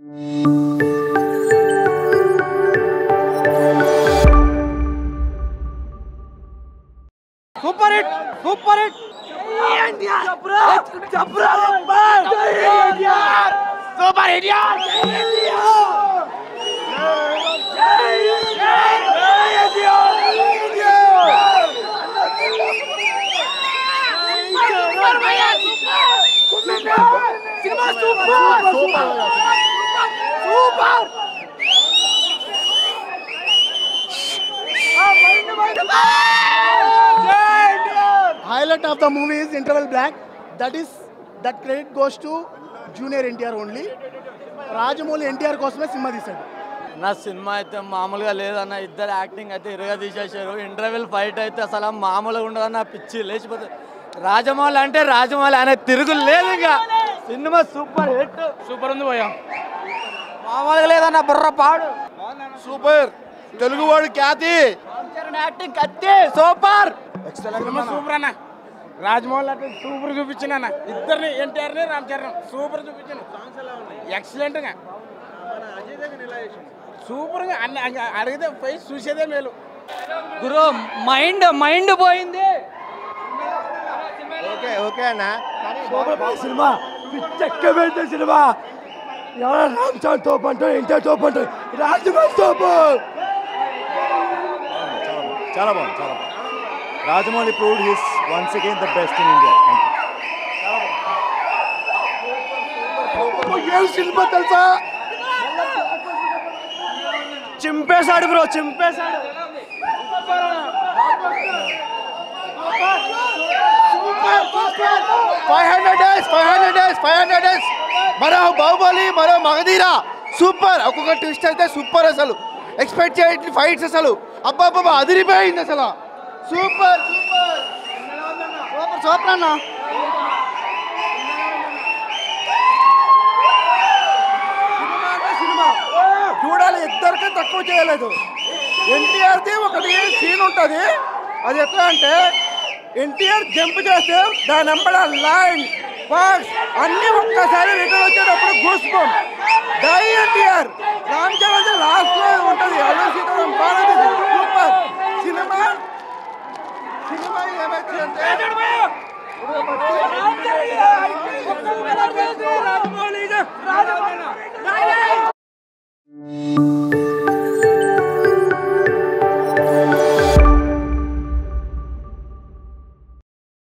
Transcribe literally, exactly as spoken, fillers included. Super it! Super it! India! Jabra! India! Super India! India! Super! Super! Super! Super! Highlight of the movie is interval blank. That is, that credit goes to Junior N T R only. Rajamouli N T R kosme cinema disaru. Na cinema ite maamuluga ledana iddar acting ite iruga disaru. Interval fight ite asalam maamuluga undadu na pichi lechipothe. Rajamouli ante Rajamouli ane tirugu ledu inga. Cinema super hit. Super undi boya. Maamuluga ledana burra paadu. Super. Telugu word kati. Acting katti super. Excellent. Cinema super na. Rajamouli ante super చూపించిన అన్న ఇద్దర్ని entire ని Ram Charan super చూపించిన songs ఎలా ఉన్నాయి excellent గా మన అజయ్ దగ్గర ఇలా చేశారు సూపర్ గా అడిగితే ఫైట్ చూసేదే మేలు గురు మైండ్ మైండ్ పోయింది ఓకే ఓకే అన్న సూపర్ సినిమా పిచ్చకవేంటి సినిమా యారా రామ్ చరణ్ తో పంట ఎంటైర్ తో పంట రాజమౌళి సూపర్ చాలా బాగుంది చాలా బాగుంది Rajamouli proved he is once again the best in India. Thank you. Chimpesadu bro, chimpesadu. five hundred days, five hundred days, five hundred days. Mara Bahubali, mara Magadira. Super. Okoka twist aithe super asalu. Expect cheyatli fights asalu. Abba abba adiripoyindi asalu. Super, super. Super, super na. Cinema ka cinema. Choodali iddar ke takku cheyaledu. N T R de okati scene untadi. Adi etla ante N T R jump chesthe da number line first anni okka sari return vachadu appudu goosebump. Dai N T R. Ram Charan last lo untadi. Allu Sitaram paadu super cinema. Rajamouli, Rajamouli.